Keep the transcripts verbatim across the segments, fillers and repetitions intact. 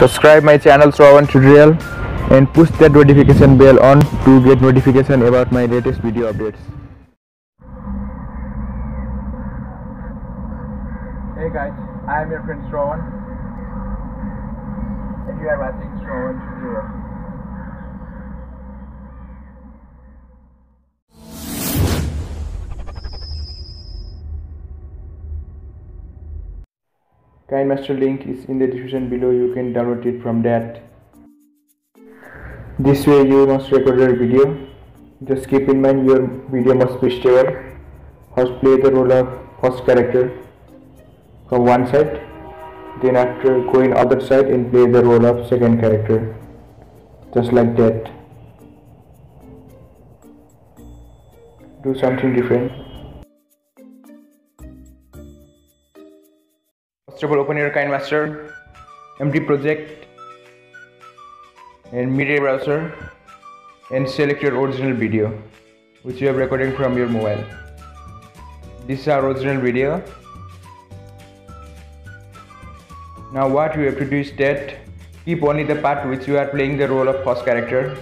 Subscribe my channel Shravan Tutorial and push that notification bell on to get notification about my latest video updates. Hey guys, I am your friend Shravan and you are watching Shravan Tutorial. KineMaster link is in the description below, you can download it from that. This way you must record your video. Just keep in mind your video must be stable. First play the role of first character from one side, then after go in other side and play the role of second character, just like that. Do something different. First of all, open your KineMaster, empty project and media browser and select your original video which you are recording from your mobile. This is our original video. Now what you have to do is that keep only the part which you are playing the role of first character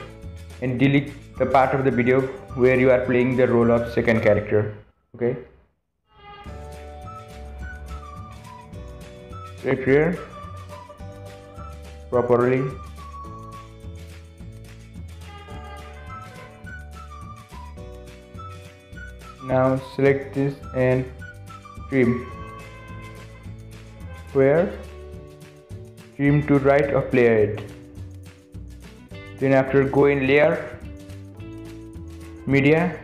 and delete the part of the video where you are playing the role of second character. Okay. Right here properly. Now select this and trim. Where? Trim to right of layer eight. Then after go in layer, media,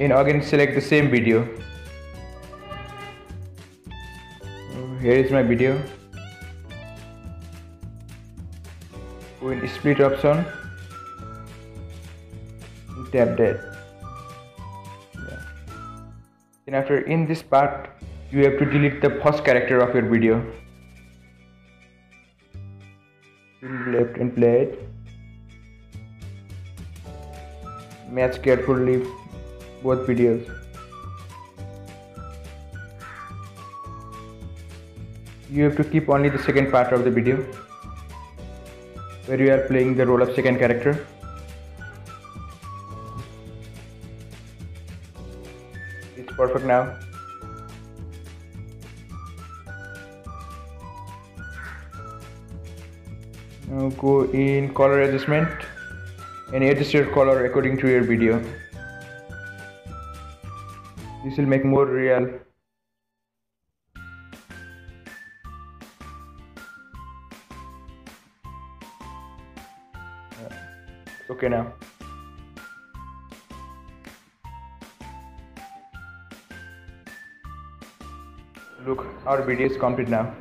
and again select the same video. Here is my video. Go in split option, tap that. Yeah. Then after in this part you have to delete the first character of your video. Left and play it. Match carefully both videos. You have to keep only the second part of the video where you are playing the role of second character. It's perfect now. Now go in color adjustment and adjust your color according to your video. This will make more real. Okay now. Look, our video is complete now.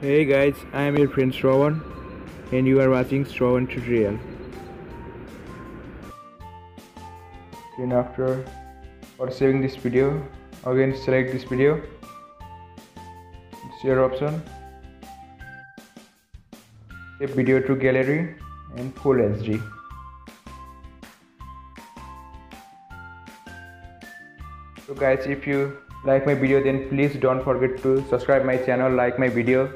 Hey guys, I am your friend Shravan and you are watching Shravan Tutorial. Then after for saving this video, again select this video, share option, save video to gallery and full H D. So guys, if you like my video then please don't forget to subscribe my channel, like my video.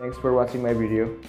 Thanks for watching my video.